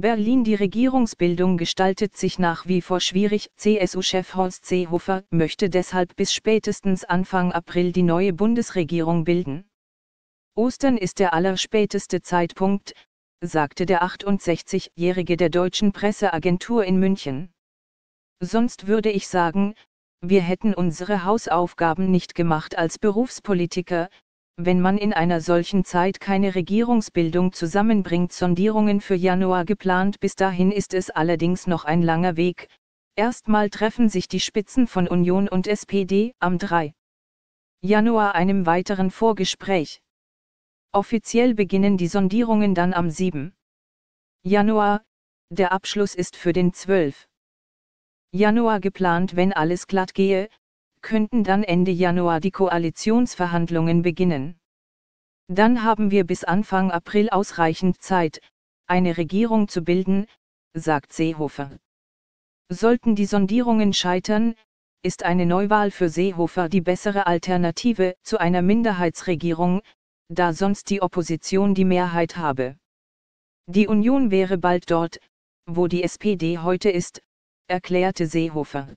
Berlin: Die Regierungsbildung gestaltet sich nach wie vor schwierig. CSU-Chef Horst Seehofer möchte deshalb bis spätestens Anfang April die neue Bundesregierung bilden. Ostern ist der allerspäteste Zeitpunkt, sagte der 68-Jährige der deutschen Presseagentur in München. Sonst würde ich sagen, wir hätten unsere Hausaufgaben nicht gemacht als Berufspolitiker, wenn man in einer solchen Zeit keine Regierungsbildung zusammenbringt. Sondierungen für Januar geplant. Bis dahin ist es allerdings noch ein langer Weg. Erstmal treffen sich die Spitzen von Union und SPD am 3. Januar einem weiteren Vorgespräch. Offiziell beginnen die Sondierungen dann am 7. Januar, der Abschluss ist für den 12. Januar geplant. Wenn alles glatt gehe, könnten dann Ende Januar die Koalitionsverhandlungen beginnen. Dann haben wir bis Anfang April ausreichend Zeit, eine Regierung zu bilden, sagt Seehofer. Sollten die Sondierungen scheitern, ist eine Neuwahl für Seehofer die bessere Alternative zu einer Minderheitsregierung, da sonst die Opposition die Mehrheit habe. Die Union wäre bald dort, wo die SPD heute ist, erklärte Seehofer.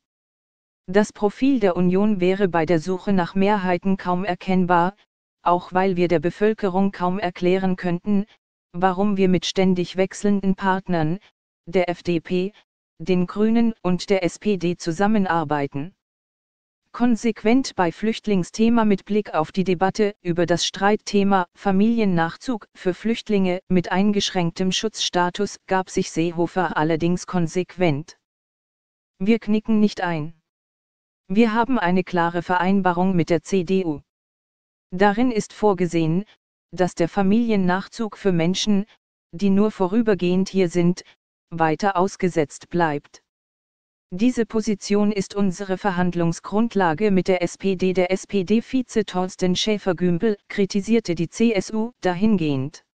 Das Profil der Union wäre bei der Suche nach Mehrheiten kaum erkennbar, auch weil wir der Bevölkerung kaum erklären könnten, warum wir mit ständig wechselnden Partnern, der FDP, den Grünen und der SPD zusammenarbeiten. Konsequent bei Flüchtlingsthema mit Blick auf die Debatte über das Streitthema Familiennachzug für Flüchtlinge mit eingeschränktem Schutzstatus gab sich Seehofer allerdings konsequent. Wir knicken nicht ein. Wir haben eine klare Vereinbarung mit der CDU. Darin ist vorgesehen, dass der Familiennachzug für Menschen, die nur vorübergehend hier sind, weiter ausgesetzt bleibt. Diese Position ist unsere Verhandlungsgrundlage mit der SPD. Der SPD-Vize Thorsten Schäfer-Gümbel kritisierte die CSU dahingehend.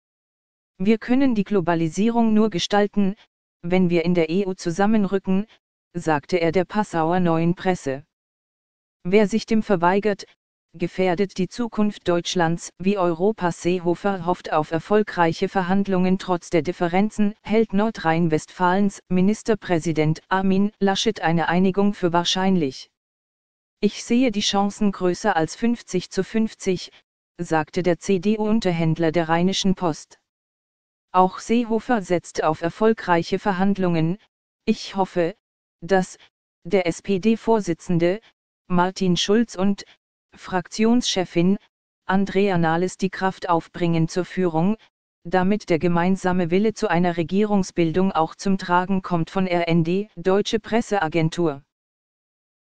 Wir können die Globalisierung nur gestalten, wenn wir in der EU zusammenrücken, sagte er der Passauer Neuen Presse. Wer sich dem verweigert, gefährdet die Zukunft Deutschlands wie Europas. Seehofer hofft auf erfolgreiche Verhandlungen trotz der Differenzen, hält Nordrhein-Westfalens Ministerpräsident Armin Laschet eine Einigung für wahrscheinlich. Ich sehe die Chancen größer als 50:50, sagte der CDU-Unterhändler der Rheinischen Post. Auch Seehofer setzt auf erfolgreiche Verhandlungen. Ich hoffe, dass der SPD-Vorsitzende Martin Schulz und Fraktionschefin Andrea Nahles die Kraft aufbringen zur Führung, damit der gemeinsame Wille zu einer Regierungsbildung auch zum Tragen kommt. Von RND, Deutsche Presseagentur.